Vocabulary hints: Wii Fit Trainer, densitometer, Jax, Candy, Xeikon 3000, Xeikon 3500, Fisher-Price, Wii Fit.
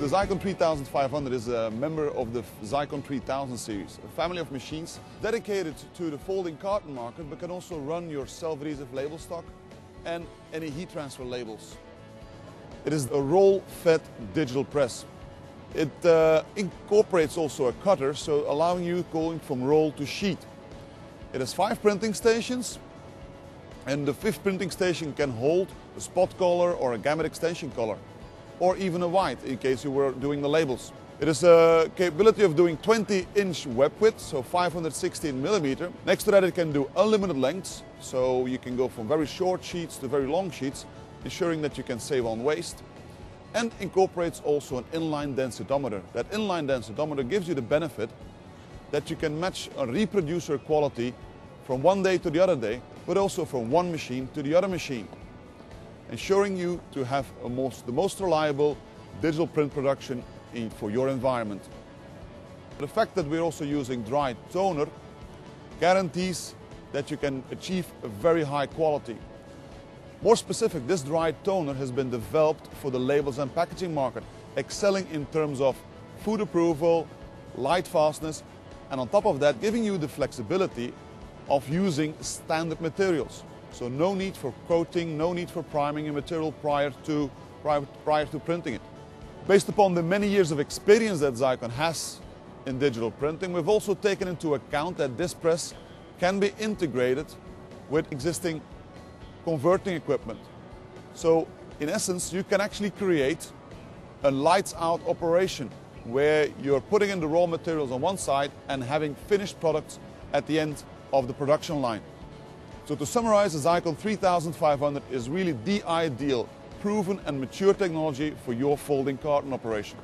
The Xeikon 3500 is a member of the Xeikon 3000 series, a family of machines dedicated to the folding carton market, but can also run your self-adhesive label stock and any heat transfer labels. It is a roll-fed digital press. It incorporates also a cutter, so allowing you going from roll to sheet. It has 5 printing stations, and the 5th printing station can hold a spot color or a gamut extension color, or even a white in case you were doing the labels. It is a capability of doing 20-inch web width, so 516mm. Next to that, it can do unlimited lengths, so you can go from very short sheets to very long sheets, ensuring that you can save on waste. And incorporates also an inline densitometer. That inline densitometer gives you the benefit that you can match a reproducer quality from one day to the other day, but also from one machine to the other machine, ensuring you to have the most reliable digital print production for your environment. The fact that we're also using dry toner guarantees that you can achieve a very high quality. More specific, this dry toner has been developed for the labels and packaging market, excelling in terms of food approval, light fastness, and on top of that, giving you the flexibility of using standard materials. So no need for coating, no need for priming a material prior to printing it. Based upon the many years of experience that Xeikon has in digital printing, we've also taken into account that this press can be integrated with existing converting equipment. So in essence, you can actually create a lights out operation where you're putting in the raw materials on one side and having finished products at the end of the production line. So to summarize, the Xeikon 3500 is really the ideal, proven and mature technology for your folding carton operation.